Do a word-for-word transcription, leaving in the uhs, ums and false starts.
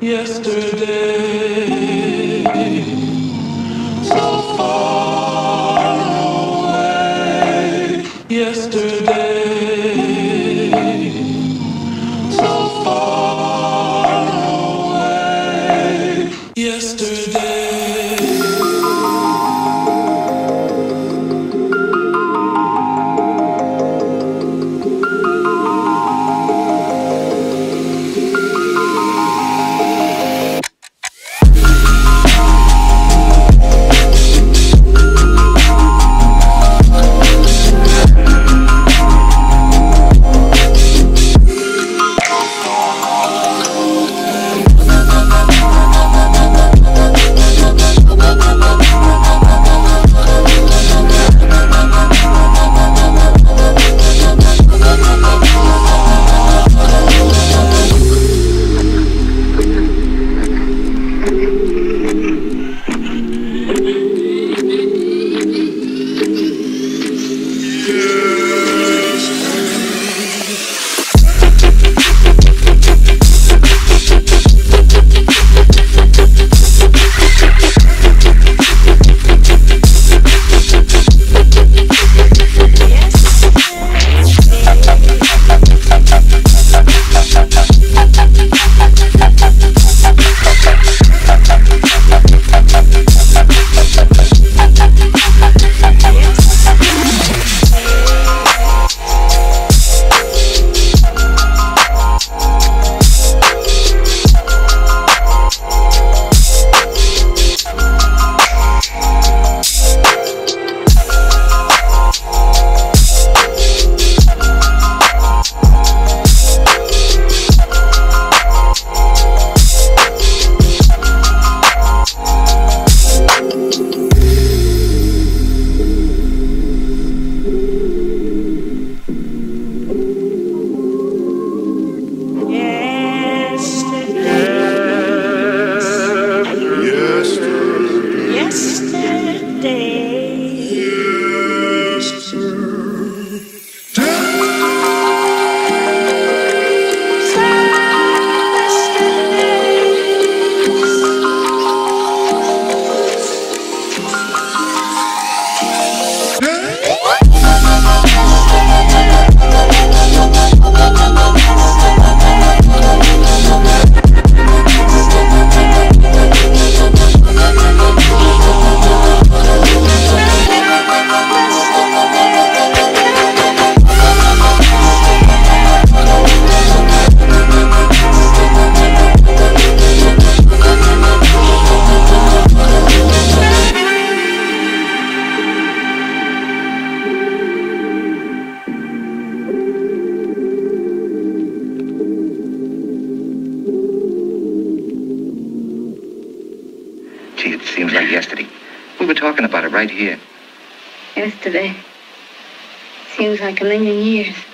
Yesterday, so far away. Yesterday, so far away. Yesterday. Gee, it seems like yesterday. We were talking about it right here. Yesterday. Seems like a million years.